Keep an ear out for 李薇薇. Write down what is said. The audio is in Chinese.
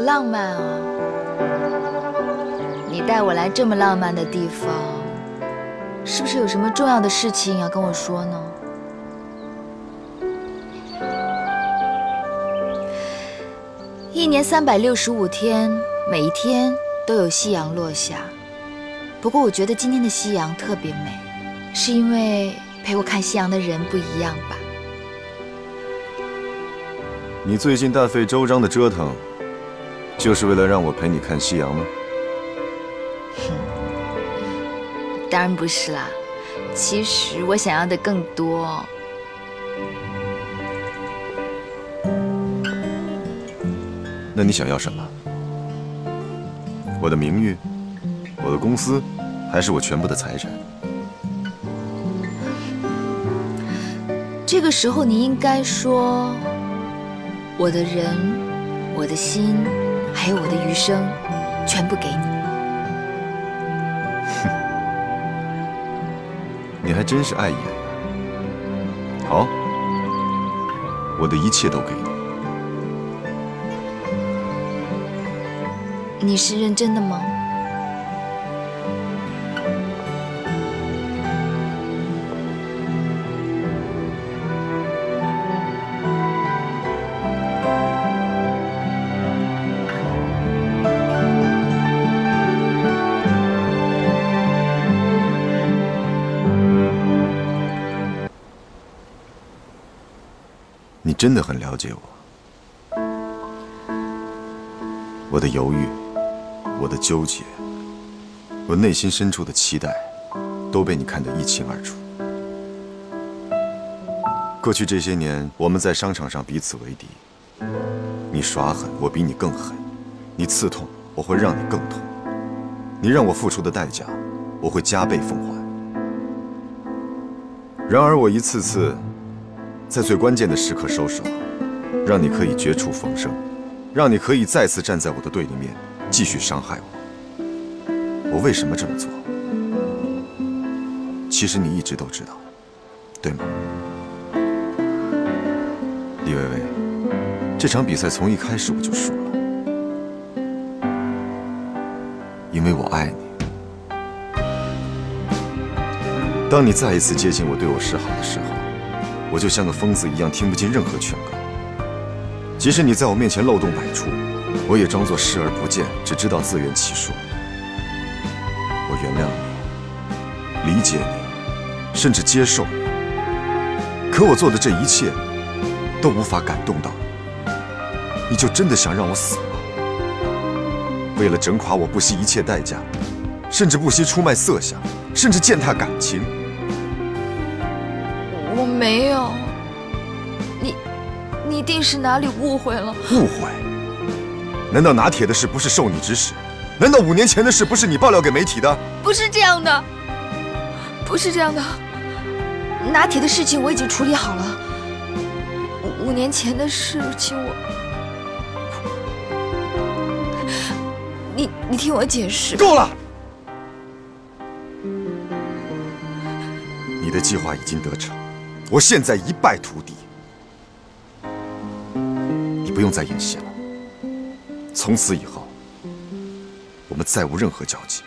浪漫哦！你带我来这么浪漫的地方，是不是有什么重要的事情要跟我说呢？1年365天，每一天都有夕阳落下。不过我觉得今天的夕阳特别美，是因为陪我看夕阳的人不一样吧？ 你最近大费周章的折腾，就是为了让我陪你看夕阳吗？当然不是啦，其实我想要的更多。那你想要什么？我的名誉，我的公司，还是我全部的财产？这个时候你应该说。 我的人，我的心，还有我的余生，全部给你。你还真是碍眼啊。好，我的一切都给你。你是认真的吗？真的很了解我，我的犹豫，我的纠结，我内心深处的期待，都被你看得一清二楚。过去这些年，我们在商场上彼此为敌，你耍狠，我比你更狠；你刺痛，我会让你更痛；你让我付出的代价，我会加倍奉还。然而，我一次次。 在最关键的时刻收手，让你可以绝处逢生，让你可以再次站在我的对立面，继续伤害我。我为什么这么做？其实你一直都知道，对吗？李薇薇，这场比赛从一开始我就输了，因为我爱你。当你再一次接近我，对我示好的时候。 我就像个疯子一样，听不进任何劝告。即使你在我面前漏洞百出，我也装作视而不见，只知道自圆其说。我原谅你，理解你，甚至接受你。可我做的这一切，都无法感动到你。你就真的想让我死吗？为了整垮我，不惜一切代价，甚至不惜出卖色相，甚至践踏感情。 我没有，你一定是哪里误会了。误会？难道拿铁的事不是受你指使？难道5年前的事不是你爆料给媒体的？不是这样的，不是这样的。拿铁的事情我已经处理好了。5年前的事情我……你听我解释。够了！你的计划已经得逞。 我现在一败涂地，你不用再演戏了。从此以后，我们再无任何交集。